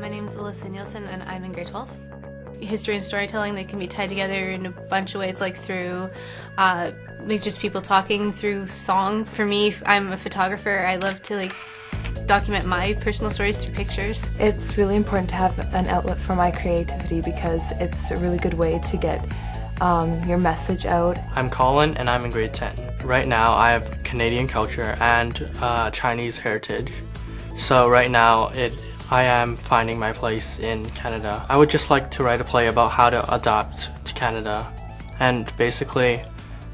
My name is Alyssa Nielsen and I'm in grade 12. History and storytelling, they can be tied together in a bunch of ways, like through like just people talking, through songs. For me, I'm a photographer. I love to document my personal stories through pictures. It's really important to have an outlet for my creativity because it's a really good way to get your message out. I'm Colin and I'm in grade 10. Right now I have Canadian culture and Chinese heritage. So right now I am finding my place in Canada. I would just like to write a play about how to adapt to Canada and basically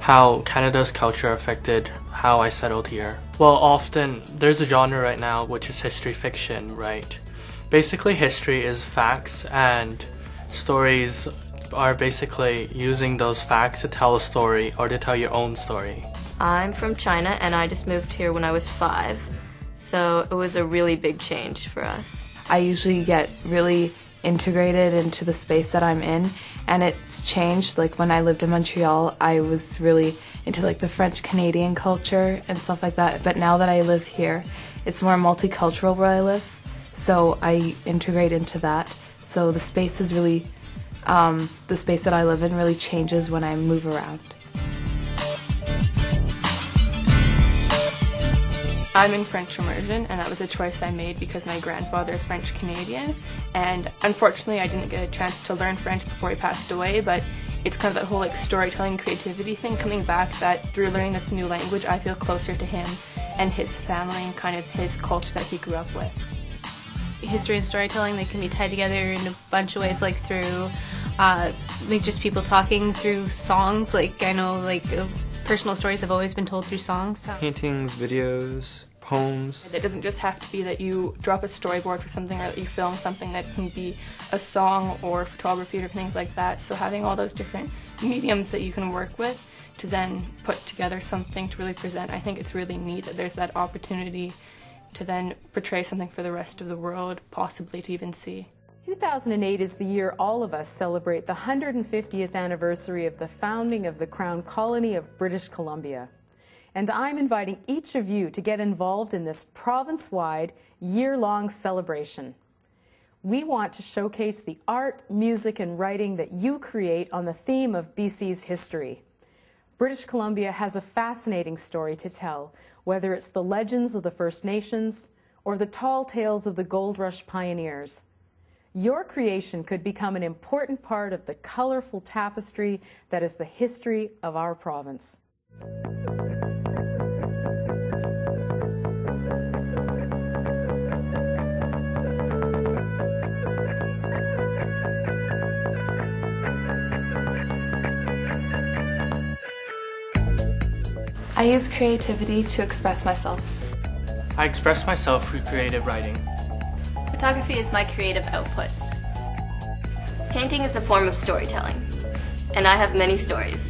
how Canada's culture affected how I settled here. Well, often there's a genre right now which is history fiction, right? Basically history is facts and stories are basically using those facts to tell a story or to tell your own story. I'm from China and I just moved here when I was 5, so it was a really big change for us. I usually get really integrated into the space that I'm in, and it's changed. Like when I lived in Montreal, I was really into the French Canadian culture and stuff like that, but now that I live here, it's more multicultural where I live, so I integrate into that. So the space is really the space that I live in really changes when I move around. I'm in French immersion, and that was a choice I made because my grandfather is French Canadian, and unfortunately I didn't get a chance to learn French before he passed away, but it's kind of that whole storytelling creativity thing coming back, that through learning this new language I feel closer to him and his family and kind of his culture that he grew up with. History and storytelling, they can be tied together in a bunch of ways, like through just people talking, through songs. I know personal stories have always been told through songs. So. Paintings, videos, poems. It doesn't just have to be that you drop a storyboard for something or that you film something. That can be a song or photography or things like that. So having all those different mediums that you can work with to then put together something to really present, I think it's really neat that there's that opportunity to then portray something for the rest of the world, possibly to even see. 2008 is the year all of us celebrate the 150th anniversary of the founding of the Crown Colony of British Columbia. And I'm inviting each of you to get involved in this province-wide, year-long celebration. We want to showcase the art, music, and writing that you create on the theme of BC's history. British Columbia has a fascinating story to tell, whether it's the legends of the First Nations or the tall tales of the Gold Rush pioneers. Your creation could become an important part of the colorful tapestry that is the history of our province. I use creativity to express myself. I express myself through creative writing. Photography is my creative output. Painting is a form of storytelling, and I have many stories.